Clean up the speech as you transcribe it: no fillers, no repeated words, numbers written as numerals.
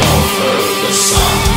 over the sun.